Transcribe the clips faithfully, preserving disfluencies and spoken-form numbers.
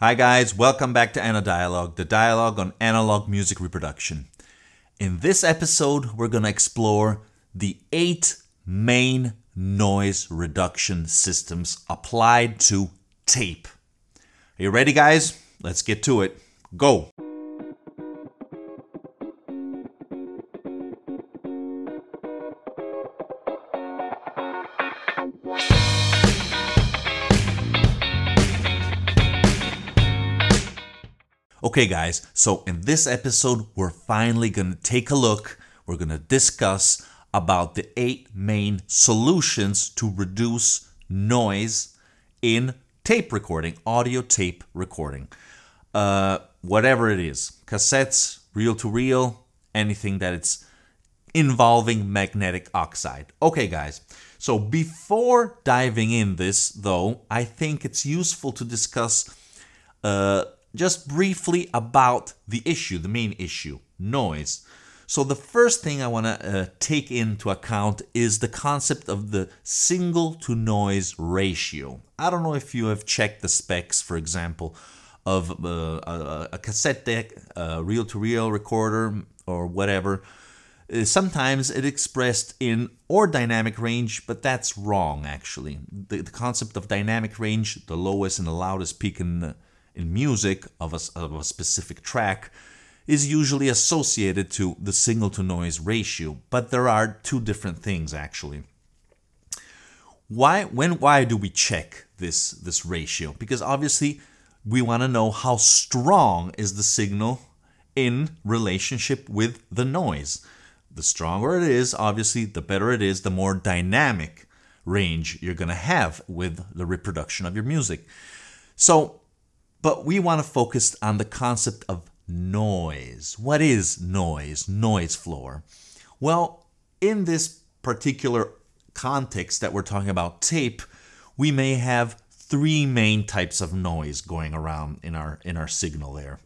Hi guys, welcome back to Anadilog, the dialogue on analog music reproduction. In this episode, we're going to explore the eight main noise reduction systems applied to tape. Are you ready guys? Let's get to it. Go! Okay guys, so in this episode, we're finally going to take a look, we're going to discuss about the eight main solutions to reduce noise in tape recording, audio tape recording. Uh, whatever it is, cassettes, reel-to-reel, anything that it's involving magnetic oxide. Okay guys, so before diving in this though, I think it's useful to discuss uh, just briefly about the issue, the main issue, noise. So the first thing I want to uh, take into account is the concept of the single to noise ratio. I don't know if you have checked the specs, for example, of uh, a, a cassette deck, a reel-to-reel recorder or whatever. Sometimes it's expressed in or dynamic range, but that's wrong actually. The, the concept of dynamic range, the lowest and the loudest peak in the in music of a, of a specific track is usually associated to the signal to noise ratio, but there are two different things actually. Why, when, why do we check this, this ratio? Because obviously we want to know how strong is the signal in relationship with the noise. The stronger it is, obviously, the better it is, the more dynamic range you're going to have with the reproduction of your music. So, but we want to focus on the concept of noise. What is noise? Noise floor. Well, in this particular context that we're talking about tape, we may have three main types of noise going around in our in our signal there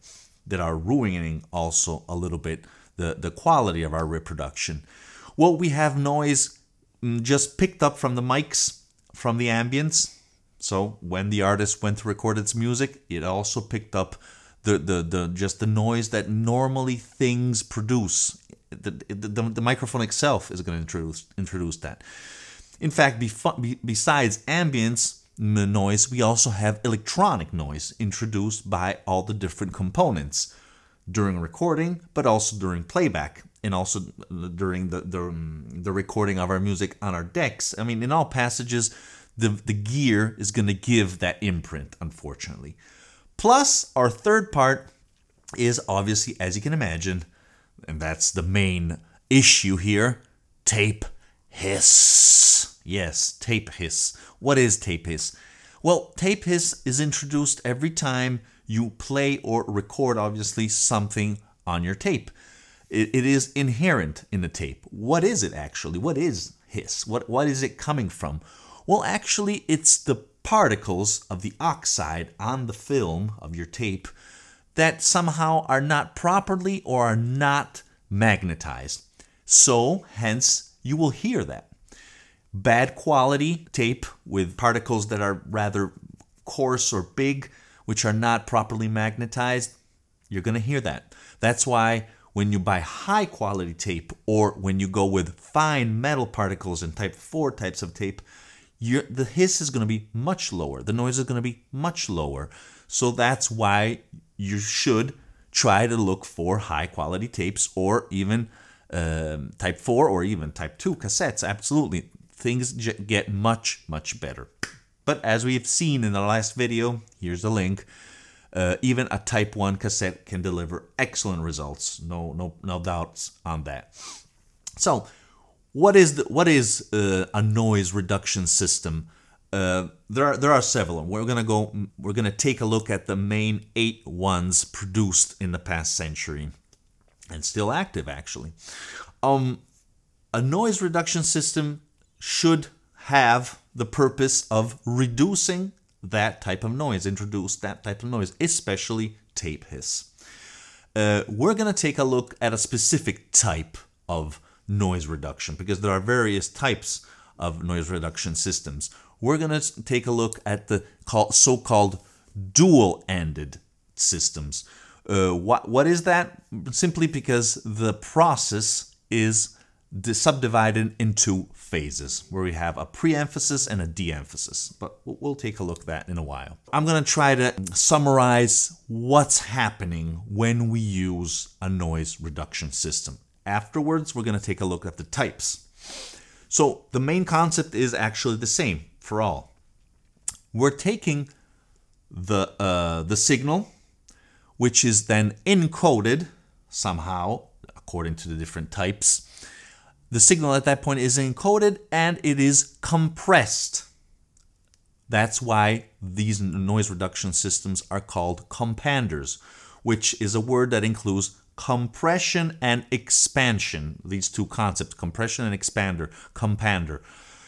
that are ruining also a little bit the, the quality of our reproduction. Well, we have noise just picked up from the mics, from the ambience. So when the artist went to record its music, it also picked up the the, the just the noise that normally things produce. The, the, the microphone itself is going to introduce, introduce that. In fact, besides ambience noise, we also have electronic noise introduced by all the different components during recording, but also during playback and also during the, the, the recording of our music on our decks. I mean, in all passages, The, the gear is going to give that imprint, unfortunately. Plus, our third part is obviously, as you can imagine, and that's the main issue here, tape hiss. Yes, tape hiss. What is tape hiss? Well, tape hiss is introduced every time you play or record, obviously, something on your tape. It, it is inherent in the tape. What is it actually? What is hiss? What, what is it coming from? Well, actually, it's the particles of the oxide on the film of your tape that somehow are not properly or are not magnetized. So, hence, you will hear that. Bad quality tape with particles that are rather coarse or big, which are not properly magnetized, you're going to hear that. That's why when you buy high quality tape or when you go with fine metal particles and type four types of tape, Your, the hiss is going to be much lower. The noise is going to be much lower. So that's why you should try to look for high quality tapes or even um, type four or even type two cassettes. Absolutely. Things get much, much better. But as we've seen in the last video, here's the link, uh, even a type one cassette can deliver excellent results. No, no, no doubts on that. So, What is the, what is uh, a noise reduction system? Uh, there are there are several. We're gonna go. We're gonna take a look at the main eight ones produced in the past century, and still active actually. Um, a noise reduction system should have the purpose of reducing that type of noise, introduce that type of noise, especially tape hiss. Uh, we're gonna take a look at a specific type of noise reduction because there are various types of noise reduction systems. We're going to take a look at the so-called dual-ended systems. Uh, what, what is that? Simply because the process is subdivided into phases, where we have a pre-emphasis and a de-emphasis. But we'll take a look at that in a while. I'm going to try to summarize what's happening when we use a noise reduction system. Afterwards, we're going to take a look at the types. So the main concept is actually the same for all. We're taking the, uh, the signal, which is then encoded somehow, according to the different types. The signal at that point is encoded and it is compressed. That's why these noise reduction systems are called companders, which is a word that includes compression and expansion. These two concepts, compression and expander, compander.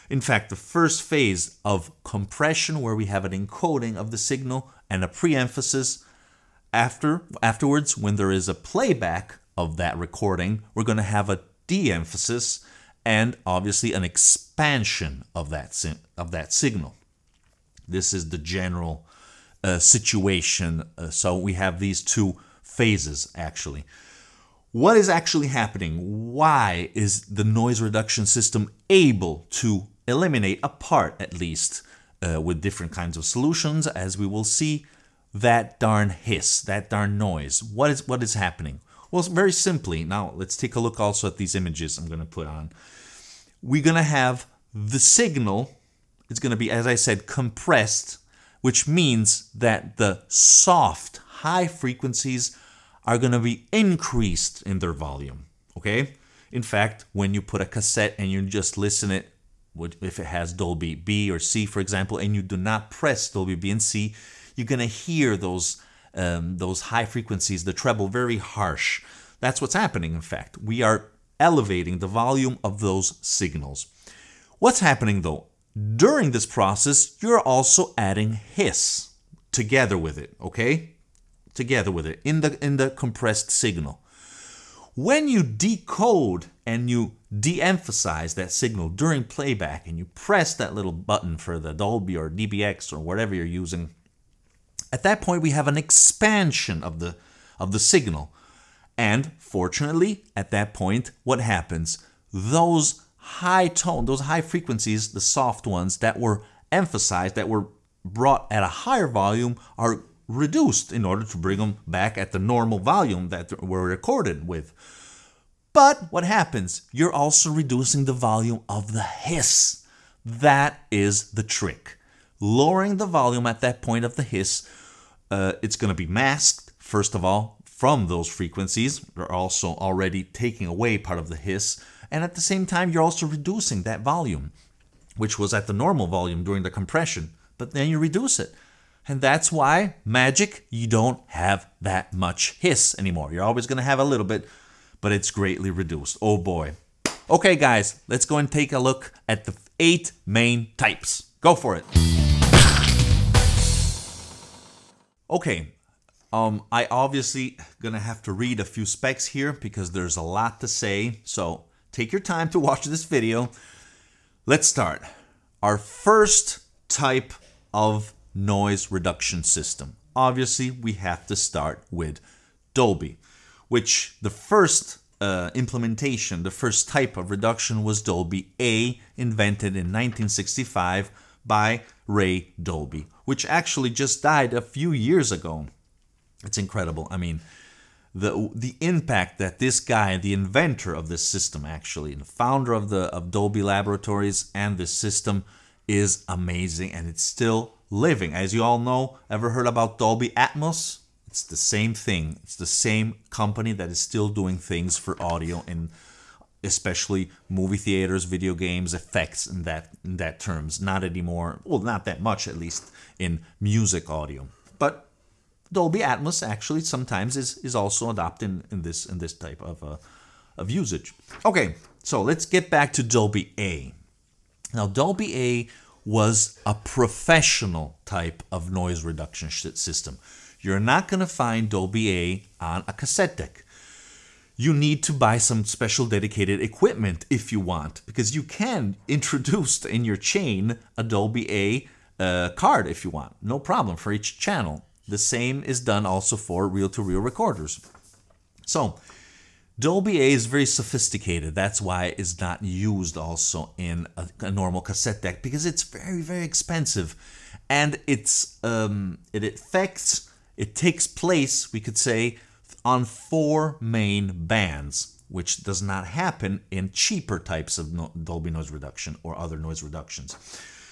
In fact, the first phase of compression, where we have an encoding of the signal and a pre-emphasis, after, afterwards, when there is a playback of that recording, we're going to have a de-emphasis and obviously an expansion of that of that signal. This is the general uh, situation. Uh, so we have these two phases actually. What is actually happening? Why is the noise reduction system able to eliminate a part, at least uh, with different kinds of solutions, as we will see, that darn hiss, that darn noise? What is what is happening? Well, very simply, now let's take a look also at these images I'm going to put on. We're going to have the signal, it's going to be, as I said, compressed, which means that the soft, high frequencies are going to be increased in their volume, okay? In fact, when you put a cassette and you just listen it, if it has Dolby B or C, for example, and you do not press Dolby B and C, you're going to hear those Um, those high frequencies, the treble, very harsh. That's what's happening, in fact. We are elevating the volume of those signals. What's happening, though? During this process, you're also adding hiss together with it, okay? Together with it, in the, in the compressed signal. When you decode and you de-emphasize that signal during playback and you press that little button for the Dolby or D B X or whatever you're using, at that point, we have an expansion of the, of the signal. And fortunately, at that point, what happens? Those high tone, those high frequencies, the soft ones that were emphasized, that were brought at a higher volume, are reduced in order to bring them back at the normal volume that were recorded with. But what happens? You're also reducing the volume of the hiss. That is the trick. Lowering the volume at that point of the hiss, uh, it's going to be masked, first of all, from those frequencies. They're also already taking away part of the hiss. And at the same time, you're also reducing that volume, which was at the normal volume during the compression. But then you reduce it. And that's why, magic, you don't have that much hiss anymore. You're always going to have a little bit, but it's greatly reduced. Oh boy. Okay, guys, let's go and take a look at the eight main types. Go for it. Okay, um, I obviously gonna have to read a few specs here because there's a lot to say, so take your time to watch this video. Let's start. Our first type of noise reduction system. Obviously, we have to start with Dolby, which the first uh, implementation, the first type of reduction was Dolby A, invented in nineteen sixty-five by Ray Dolby, which actually just died a few years ago. It's incredible. I mean, the the impact that this guy, the inventor of this system, actually, the founder of the of Dolby Laboratories and this system, is amazing, and it's still living. As you all know, ever heard about Dolby Atmos? It's the same thing. It's the same company that is still doing things for audio and especially movie theaters, video games, effects in that in that terms. Not anymore, well, not that much at least in music audio. But Dolby Atmos actually sometimes is, is also adopted in, in this in this type of, uh, of usage. Okay, so let's get back to Dolby A. Now Dolby A was a professional type of noise reduction system. You're not gonna find Dolby A on a cassette deck. You need to buy some special dedicated equipment if you want, because you can introduce in your chain a Dolby A uh, card if you want, no problem, for each channel. The same is done also for reel-to-reel recorders. So Dolby A is very sophisticated. That's why it's not used also in a, a normal cassette deck, because it's very, very expensive. And it's um, it affects, it takes place, we could say, on four main bands, which does not happen in cheaper types of no, Dolby noise reduction or other noise reductions.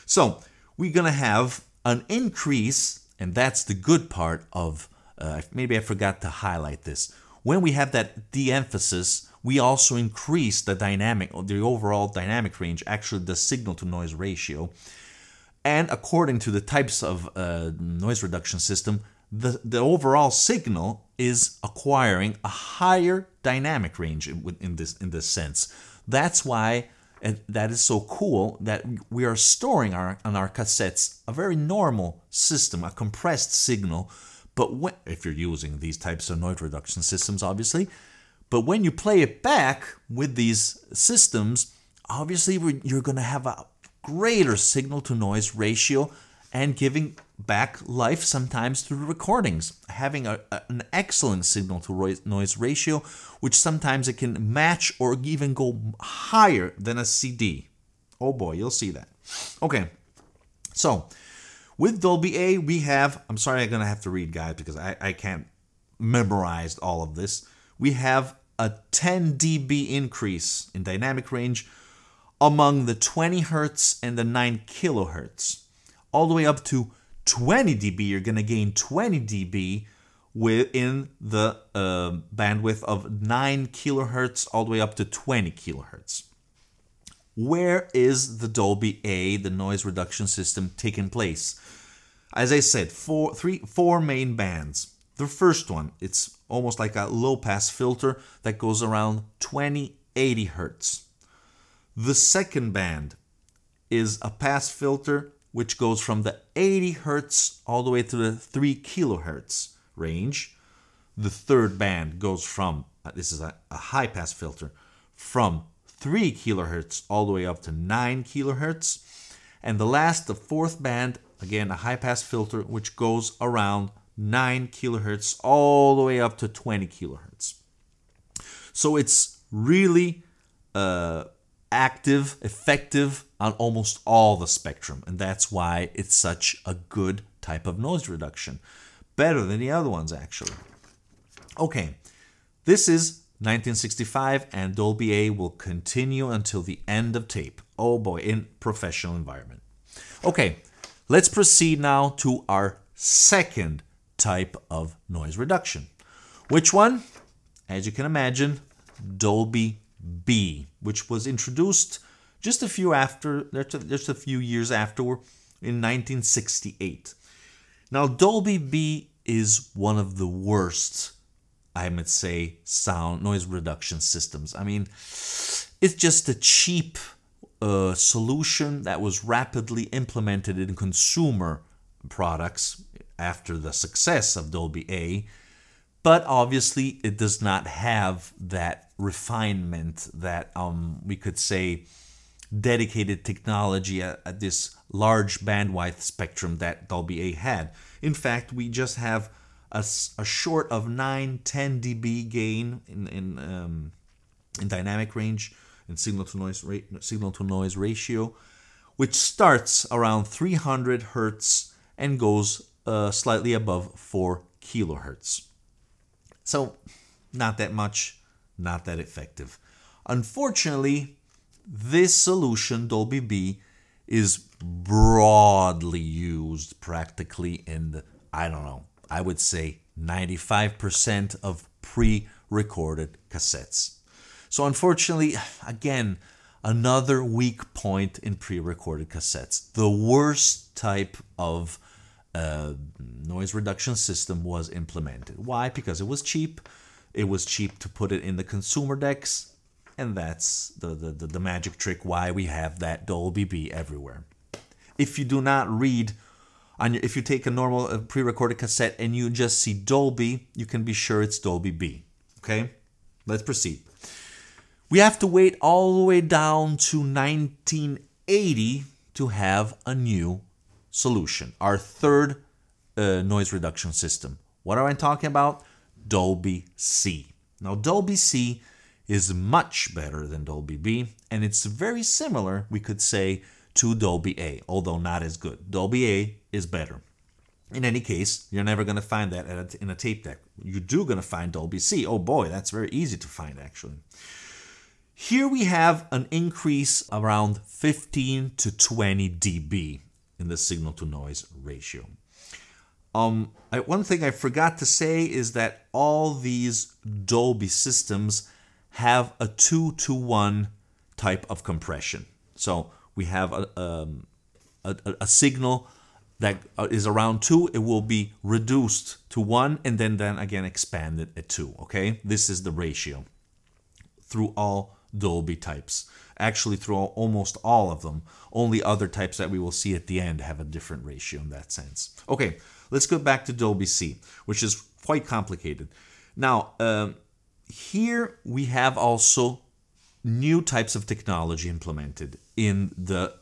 So we're going to have an increase, and that's the good part of, uh, maybe I forgot to highlight this. When we have that de-emphasis, we also increase the dynamic, the overall dynamic range, actually the signal to noise ratio. And according to the types of uh, noise reduction system, the, the overall signal is acquiring a higher dynamic range in, in, this, in this sense. That's why and that is so cool that we are storing our, on our cassettes a very normal system, a compressed signal. But when, if you're using these types of noise reduction systems, obviously, but when you play it back with these systems, obviously you're going to have a greater signal to noise ratio and giving back life sometimes through recordings, having a, an excellent signal to noise ratio, which sometimes it can match or even go higher than a C D. Oh boy, you'll see that. Okay, so with Dolby A, we have, I'm sorry, I'm going to have to read, guys, because I, I can't memorize all of this. We have a ten D B increase in dynamic range among the twenty hertz and the nine kilohertz. All the way up to twenty D B, you're going to gain twenty D B within the uh, bandwidth of nine kilohertz all the way up to twenty kilohertz. Where is the Dolby A, the noise reduction system, taking place? As I said, four, three, four main bands. The first one, it's almost like a low-pass filter that goes around twenty, eighty hertz. The second band is a pass filter which goes from the eighty hertz all the way to the three kilohertz range. The third band goes from, this is a, a high-pass filter, from three kilohertz all the way up to nine kilohertz. And the last, the fourth band, again a high pass filter, which goes around nine kilohertz all the way up to twenty kilohertz. So it's really uh, active, effective on almost all the spectrum, and that's why it's such a good type of noise reduction, better than the other ones actually. Okay, this is nineteen sixty-five, and Dolby A will continue until the end of tape. Oh boy, in professional environment. Okay, let's proceed now to our second type of noise reduction. Which one? As you can imagine, Dolby B, which was introduced just a few after, just a few years afterward in nineteen sixty-eight. Now, Dolby B is one of the worst, I might say, sound noise reduction systems. I mean, it's just a cheap uh, solution that was rapidly implemented in consumer products after the success of Dolby A, but obviously it does not have that refinement, that um, we could say dedicated technology at, at this large bandwidth spectrum that Dolby A had. In fact, we just have A, a short of nine, ten D B gain in in, um, in dynamic range and signal to noise rate, signal to noise ratio, which starts around three hundred hertz and goes uh, slightly above four kilohertz. So not that much, not that effective. Unfortunately, this solution Dolby B is broadly used practically in the, I don't know, I would say ninety-five percent of pre-recorded cassettes. So unfortunately, again, another weak point in pre-recorded cassettes. The worst type of uh, noise reduction system was implemented. Why? Because it was cheap. It was cheap to put it in the consumer decks. And that's the, the, the, the magic trick why we have that Dolby B everywhere. If you do not read On your, if you take a normal uh, pre-recorded cassette and you just see Dolby, you can be sure it's Dolby B. Okay, let's proceed. We have to wait all the way down to nineteen eighty to have a new solution, our third uh, noise reduction system. What am I talking about? Dolby C. Now, Dolby C is much better than Dolby B, and it's very similar, we could say, to Dolby A, although not as good. Dolby A is better. In any case, you're never going to find that at a, in a tape deck. You do going to find Dolby C. Oh boy, that's very easy to find, actually. Here we have an increase around fifteen to twenty D B in the signal-to-noise ratio. Um, I, one thing I forgot to say is that all these Dolby systems have a two to one type of compression. So we have a, um, a, a signal that is around two, it will be reduced to one, and then, then again expanded at two, okay? This is the ratio through all Dolby types. Actually, through all, almost all of them. Only other types that we will see at the end have a different ratio in that sense. Okay, let's go back to Dolby C, which is quite complicated. Now, um, here we have also new types of technology implemented in the,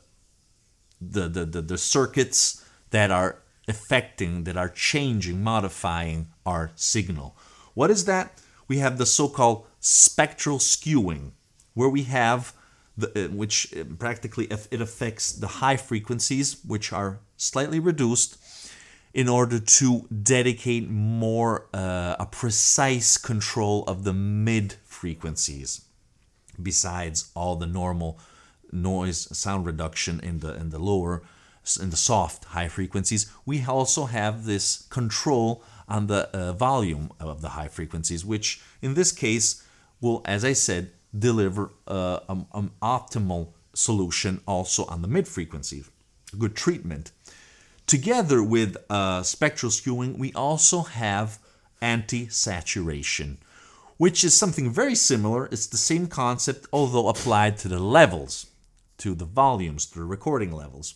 the, the, the, the circuits that are affecting, that are changing, modifying our signal. What is that? We have the so-called spectral skewing, where we have, the, which practically it affects the high frequencies, which are slightly reduced, in order to dedicate more uh, a precise control of the mid frequencies, besides all the normal noise sound reduction in the in the lower, in the soft high frequencies. We also have this control on the uh, volume of the high frequencies, which in this case will, as I said, deliver uh, an, an optimal solution also on the mid frequency. Good treatment. Together with uh, spectral skewing, we also have anti-saturation, which is something very similar. It's the same concept, although applied to the levels, to the volumes, to the recording levels.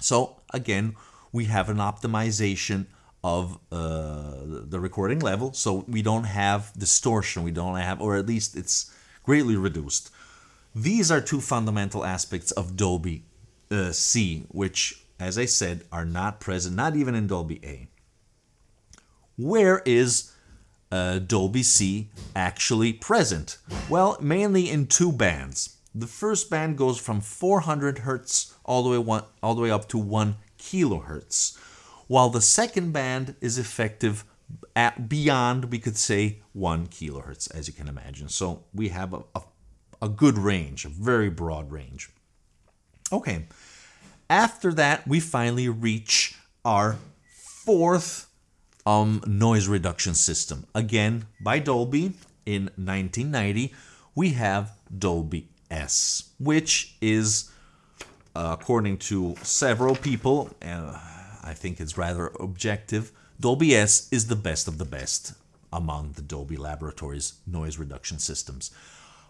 So again, we have an optimization of uh, the recording level, so we don't have distortion, we don't have, or at least it's greatly reduced. These are two fundamental aspects of Dolby uh, C, which, as I said, are not present, not even in Dolby A. Where is uh, Dolby C actually present? Well, mainly in two bands. The first band goes from four hundred hertz all the way one, all the way up to one kilohertz, while the second band is effective at beyond, we could say, one kilohertz, as you can imagine. So we have a, a, a good range, a very broad range. Okay. After that, we finally reach our fourth um, noise reduction system. Again, by Dolby in nineteen ninety, we have Dolby S, which is, uh, according to several people, uh, I think it's rather objective, Dolby S is the best of the best among the Dolby Laboratories noise reduction systems.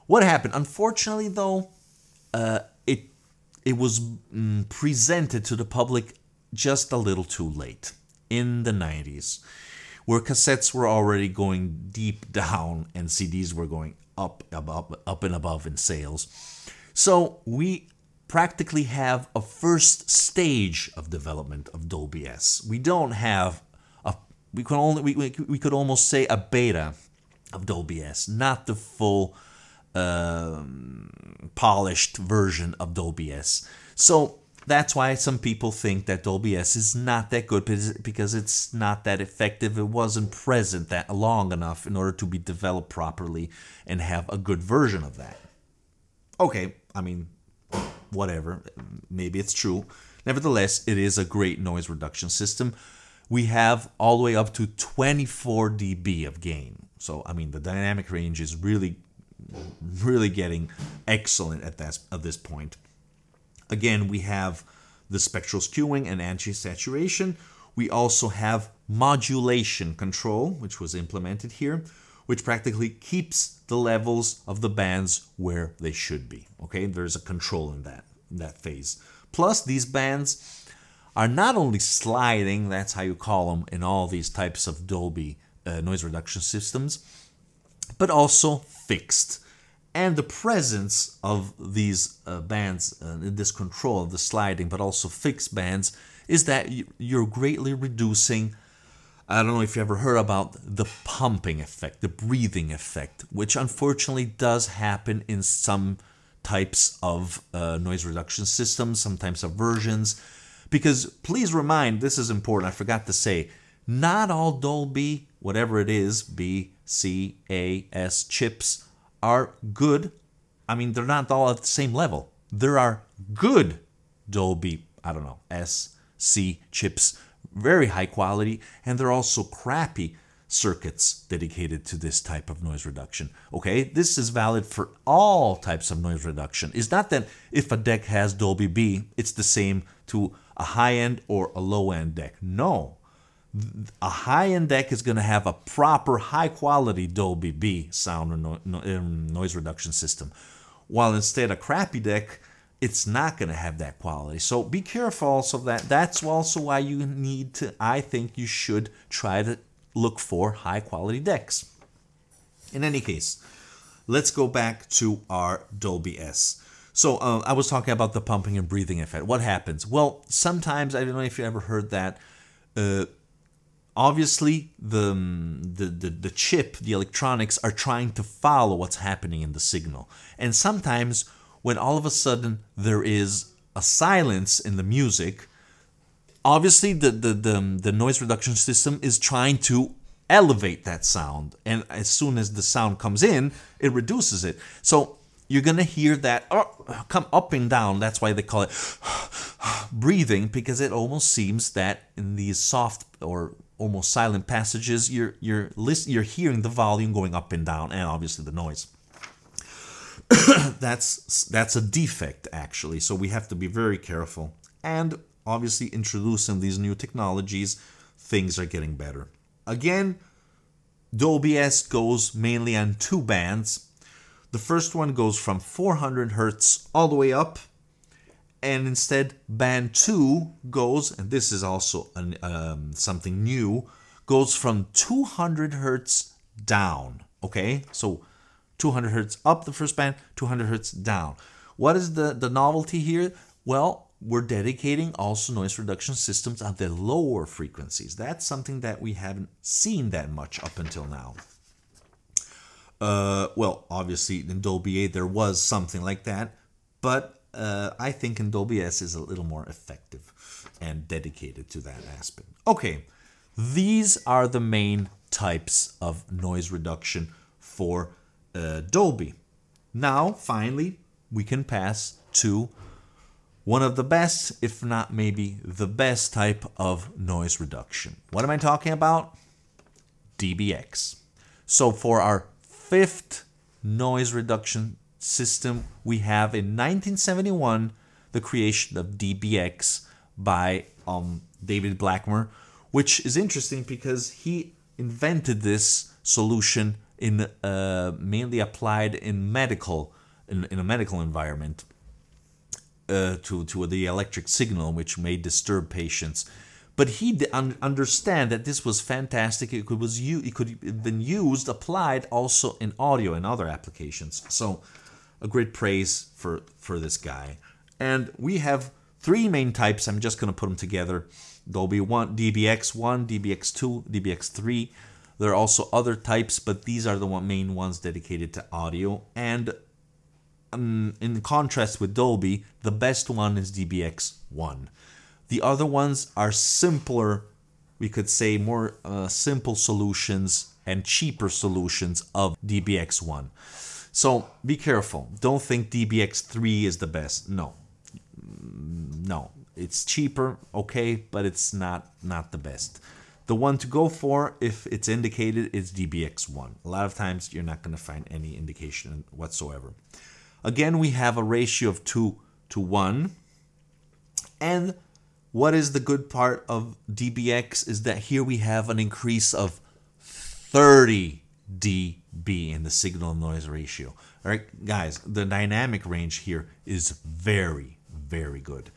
What happened? Unfortunately, though, uh, it It was mm, presented to the public just a little too late in the nineties, where cassettes were already going deep down and C Ds were going up, above, up and above in sales. So we practically have a first stage of development of Dolby S. We don't have a we could only we, we, we could almost say a beta of Dolby S, not the full Um, polished version of Dolby S. So that's why some people think that Dolby S is not that good, because it's not that effective. It wasn't present that long enough in order to be developed properly and have a good version of that. Okay, I mean, whatever, maybe it's true. Nevertheless, it is a great noise reduction system. We have all the way up to twenty-four D B of gain. So, I mean, the dynamic range is really really getting excellent at that at this point. Again, we have the spectral skewing and anti-saturation. We also have modulation control, which was implemented here, which practically keeps the levels of the bands where they should be. Okay, there's a control in that in that phase. Plus, these bands are not only sliding, that's how you call them in all these types of Dolby uh, noise reduction systems, but also fixed. And the presence of these uh, bands, uh, this control of the sliding, but also fixed bands, is that you're greatly reducing, I don't know if you ever heard about the pumping effect, the breathing effect, which unfortunately does happen in some types of uh, noise reduction systems, some types of versions. Because please remind, this is important, I forgot to say, not all Dolby, whatever it is, B, C, A, S chips are good. I mean, they're not all at the same level. There are good Dolby, I don't know, S, C chips, very high quality, and there are also crappy circuits dedicated to this type of noise reduction. Okay, this is valid for all types of noise reduction. It's not that if a deck has Dolby B, it's the same to a high-end or a low-end deck. No. A high-end deck is going to have a proper high-quality Dolby B sound or no, no, um, noise reduction system, while instead a crappy deck, it's not going to have that quality. So be careful also of that. That's also why you need to, I think you should try to look for high-quality decks. In any case, let's go back to our Dolby S. So uh, I was talking about the pumping and breathing effect. What happens? Well, sometimes, I don't know if you ever heard that, uh, obviously, the, the, the, the chip, the electronics, are trying to follow what's happening in the signal. And sometimes, when all of a sudden there is a silence in the music, obviously the, the, the, the noise reduction system is trying to elevate that sound. And as soon as the sound comes in, it reduces it. So you're going to hear that oh, come up and down. That's why they call it breathing, because it almost seems that in these soft or almost silent passages, you're you're listen, you're hearing the volume going up and down, and obviously the noise. that's that's a defect, actually. So we have to be very careful. And obviously, introducing these new technologies, things are getting better. Again, Dolby S goes mainly on two bands. The first one goes from four hundred hertz all the way up. And instead, band two goes, and this is also an, um, something new, goes from two hundred hertz down. Okay, so two hundred hertz up the first band, two hundred hertz down. What is the, the novelty here? Well, we're dedicating also noise reduction systems at the lower frequencies. That's something that we haven't seen that much up until now. Uh, well, obviously in Dolby A there was something like that, but Uh, I think in Dolby S is a little more effective and dedicated to that aspect. Okay, these are the main types of noise reduction for uh, Dolby. Now, finally, we can pass to one of the best, if not maybe the best type of noise reduction. What am I talking about? D B X. So for our fifth noise reduction system, we have in nineteen seventy-one the creation of D B X by um, David Blackmer, which is interesting because he invented this solution in uh, mainly applied in medical in, in a medical environment uh, to to the electric signal, which may disturb patients. But he did understand that this was fantastic. It could was it could have been used, applied also in audio and other applications. So a great praise for, for this guy. And we have three main types. I'm just going to put them together. Dolby one, D B X one, D B X two, D B X three. There are also other types, but these are the one, main ones dedicated to audio. And um, in contrast with Dolby, the best one is D B X one. The other ones are simpler, we could say more uh, simple solutions and cheaper solutions of D B X one. So be careful. Don't think D B X three is the best. No, no, it's cheaper, okay, but it's not not the best. The one to go for, if it's indicated, is D B X one. A lot of times you're not going to find any indication whatsoever. Again, we have a ratio of two to one. And what is the good part of D B X is that here we have an increase of thirty D B in the signal noise ratio. All right, guys, the dynamic range here is very, very good.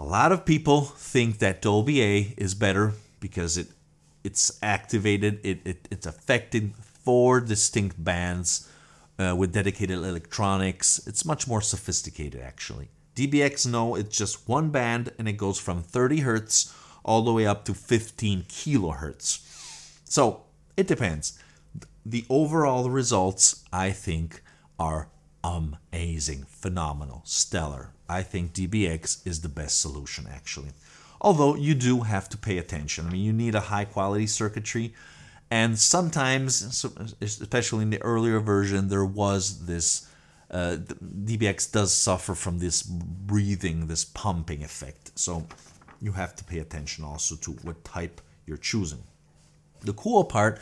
A lot of people think that Dolby A is better because it it's activated, it, it it's affecting four distinct bands uh, with dedicated electronics. It's much more sophisticated, actually. D B X, no, it's just one band and it goes from thirty hertz all the way up to fifteen kilohertz. So it depends. The overall results, I think, are amazing, phenomenal, stellar. I think D B X is the best solution, actually. Although you do have to pay attention. I mean, you need a high quality circuitry. And sometimes, especially in the earlier version, there was this, uh, D B X does suffer from this breathing, this pumping effect. So you have to pay attention also to what type you're choosing. The cool part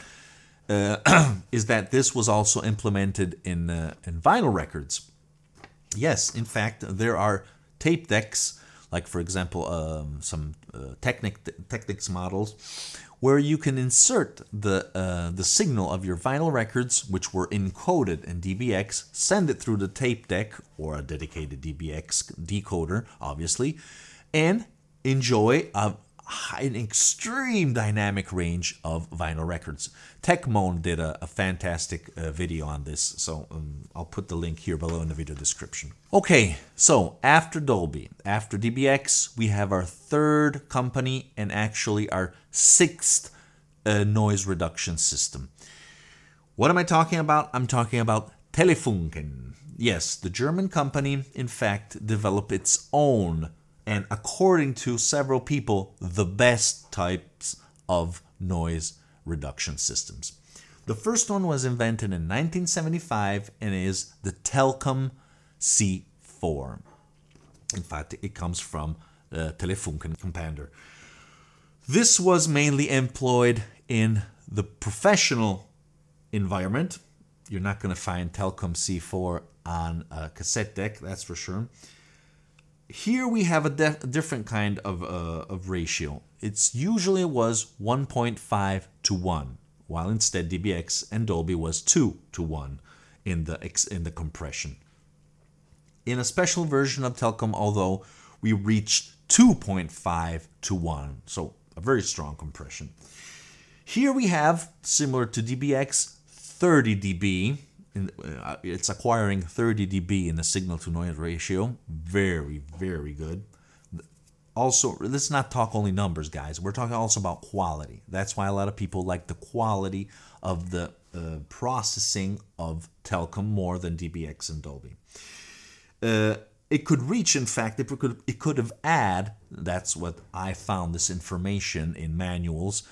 uh, is that this was also implemented in, uh, in vinyl records. Yes, in fact, there are tape decks, like for example, um, some uh, Technic, Technics models, where you can insert the, uh, the signal of your vinyl records, which were encoded in D B X, send it through the tape deck or a dedicated D B X decoder, obviously, and enjoy a high, an extreme dynamic range of vinyl records. Techmoan did a, a fantastic uh, video on this, so um, I'll put the link here below in the video description. Okay, so after Dolby, after D B X, we have our third company and actually our sixth uh, noise reduction system. What am I talking about? I'm talking about Telefunken. Yes, the German company, in fact, developed its own, and according to several people, the best types of noise reduction systems. The first one was invented in nineteen seventy-five and is the Telcom C four. In fact, it comes from the Telefunken compounder. This was mainly employed in the professional environment. You're not going to find Telcom C four on a cassette deck, that's for sure. Here we have a different kind of, uh, of ratio. It's usually was one point five to one, while instead D B X and Dolby was two to one in the, ex in the compression. In a special version of Telcom, although, we reached two point five to one, so a very strong compression. Here we have, similar to D B X, thirty D B. In, uh, it's acquiring thirty D B in the signal-to-noise ratio. Very, very good. Also, let's not talk only numbers, guys. We're talking also about quality. That's why a lot of people like the quality of the uh, processing of Telcom more than D B X and Dolby. Uh, it could reach, in fact, it could, it could have add, that's what I found this information in manuals,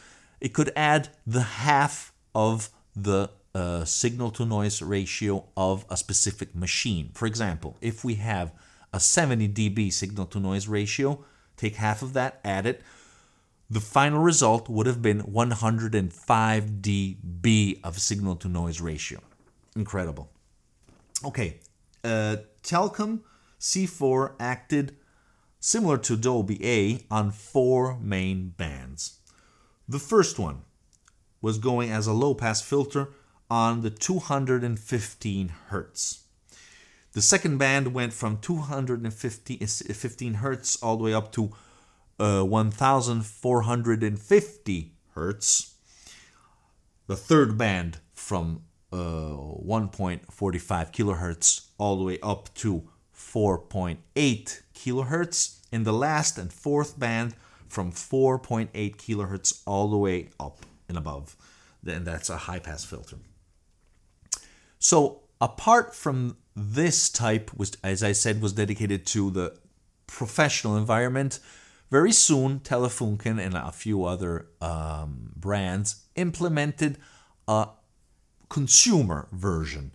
it could add the half of the Uh, signal-to-noise ratio of a specific machine. For example, if we have a seventy D B signal-to-noise ratio, take half of that, add it, the final result would have been one hundred five D B of signal-to-noise ratio. Incredible. Okay, uh, Telcom C four acted similar to Dolby A on four main bands. The first one was going as a low-pass filter on the two hundred fifteen hertz. The second band went from two hundred fifteen hertz all the way up to uh, one thousand four hundred fifty hertz. The third band from uh, one point four five kilohertz all the way up to four point eight kilohertz. And the last and fourth band from four point eight kilohertz all the way up and above. Then that's a high-pass filter. So apart from this type, which, as I said, was dedicated to the professional environment, very soon Telefunken and a few other um, brands implemented a consumer version,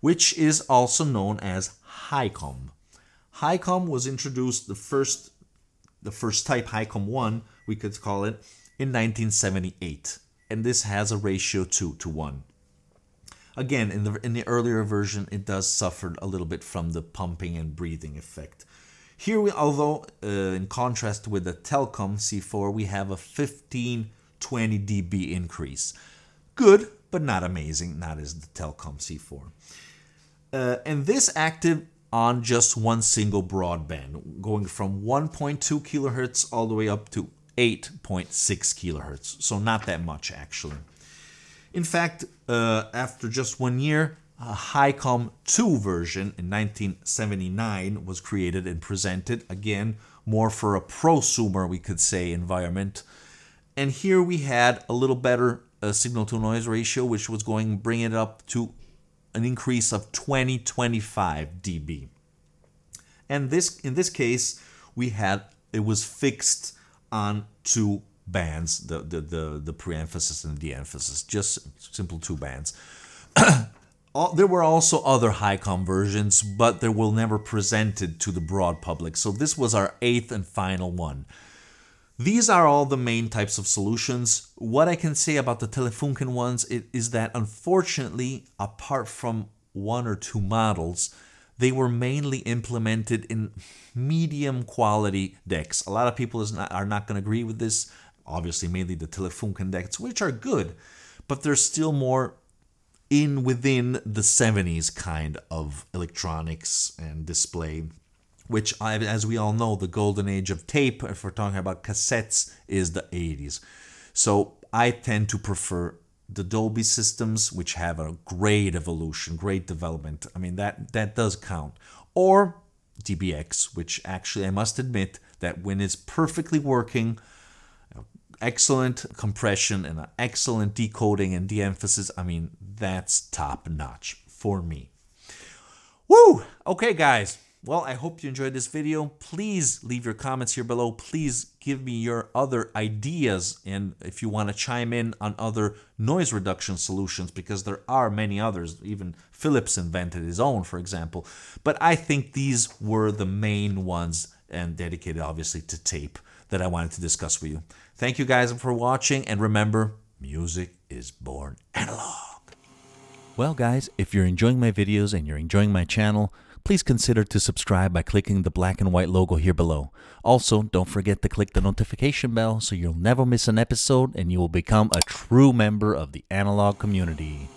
which is also known as High-Com. High-Com was introduced, the first, the first type, High-Com one, we could call it, in nineteen seventy-eight. And this has a ratio two to one. Again, in the, in the earlier version, it does suffer a little bit from the pumping and breathing effect. Here, we, although uh, in contrast with the Telcom C four, we have a fifteen to twenty D B increase. Good, but not amazing, not as the Telcom C four. Uh, and this acted on just one single broadband, going from one point two kilohertz all the way up to eight point six kilohertz. So not that much, actually. In fact, uh, after just one year, uh, High-Com two version in nineteen seventy-nine was created and presented, again, more for a prosumer, we could say, environment. And here we had a little better uh, signal-to-noise ratio, which was going to bring it up to an increase of twenty to twenty-five decibels. And this, in this case, we had, it was fixed on two bands, the, the, the, the pre-emphasis and the de-emphasis, just simple two bands. There were also other High-Com versions, but they were never presented to the broad public. So this was our eighth and final one. These are all the main types of solutions. What I can say about the Telefunken ones is that, unfortunately, apart from one or two models, they were mainly implemented in medium quality decks. A lot of people is not, are not going to agree with this. Obviously, mainly the Telefunken decks, which are good, but they're still more in within the seventies kind of electronics and display, which, I, as we all know, the golden age of tape, if we're talking about cassettes, is the eighties. So I tend to prefer the Dolby systems, which have a great evolution, great development. I mean, that, that does count. Or D B X, which actually I must admit that when it's perfectly working, excellent compression and an excellent decoding and de-emphasis, I mean, that's top-notch for me. Woo! Okay, guys. Well, I hope you enjoyed this video. Please leave your comments here below. Please give me your other ideas, and if you want to chime in on other noise reduction solutions, because there are many others. Even Philips invented his own, for example. But I think these were the main ones, and dedicated, obviously, to tape, that I wanted to discuss with you. Thank you guys for watching, and remember, music is born analog. Well, guys, if you're enjoying my videos and you're enjoying my channel, please consider to subscribe by clicking the black and white logo here below. Also, don't forget to click the notification bell so you'll never miss an episode and you will become a true member of the analog community.